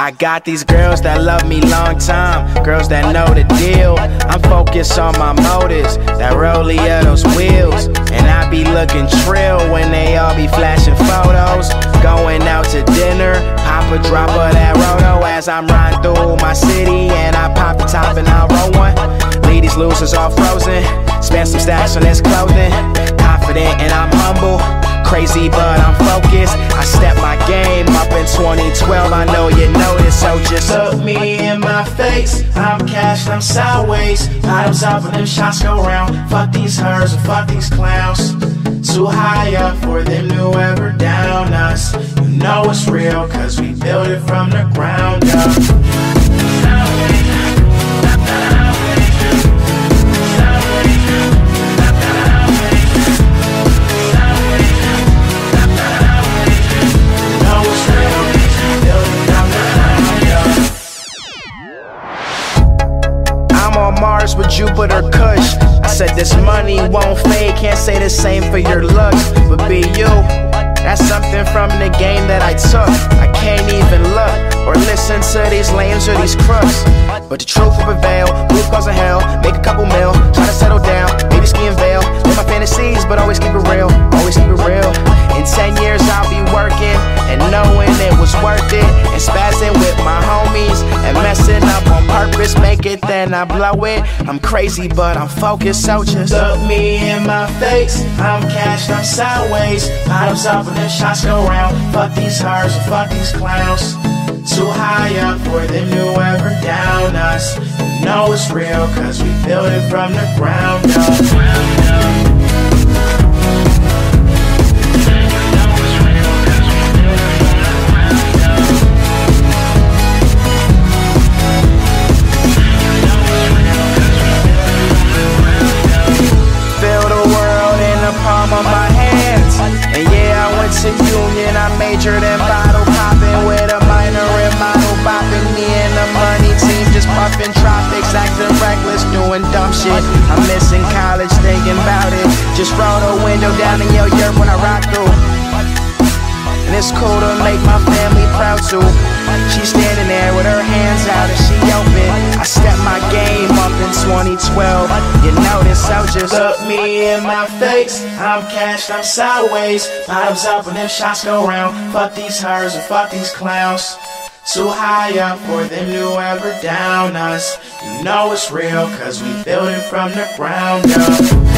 I got these girls that love me long time, girls that know the deal. I'm focused on my motives, that rollie of those wheels. And I be looking trill when they all be flashing photos. Going out to dinner, pop a drop of that roto as I'm riding through my city. And I pop the top and I roll one. Leave these losers all frozen, spend some stacks on this clothing. Confident and I'm humble, crazy but I'm focused. I step my game up in 2012, I know you noticed. So just look me in my face, I'm cashed, I'm sideways. Items up when them shots go round. Fuck these hers and fuck these clowns. Too high up for them to ever down us. You know it's real cause we built it from the ground up. Mars with Jupiter Kush. I said this money won't fade, can't say the same for your looks, but be you. That's something from the game that I took. I can't even look or listen to these lames or these crooks, but the truth will prevail. Roof goes to hell, make a couple mil, try to settle down, maybe ski and veil. Live my fantasies, but always keep it real, always keep it real. In 10 years I'll be working and knowing it was worth it, and spazzing with my homies and messing up on purpose. Make it, then I blow it. I'm crazy, but I'm focused, so just look me in my face. I'm cashed, I'm sideways. Bottoms up when them shots go round. Fuck these hers and fuck these clowns. Too high up for them to ever down us. You know it's real, cause we built it from the ground up. Majored in bottle popping with a minor and model bopping. Me and the money team just puffing tropics, acting reckless, doing dumb shit. I'm missing college, thinking about it. Just roll the window down in your yurt when I rock through. And it's cool to make my family proud too. She's standing there with her hands out and she open. I stepped my game up in 2012, you know this, so just look me in my face. I'm cashed, I'm sideways. Bottoms up when them shots go round. Fuck these hers and fuck these clowns. Too high up for them to ever down us. You know it's real cause we built it from the ground up.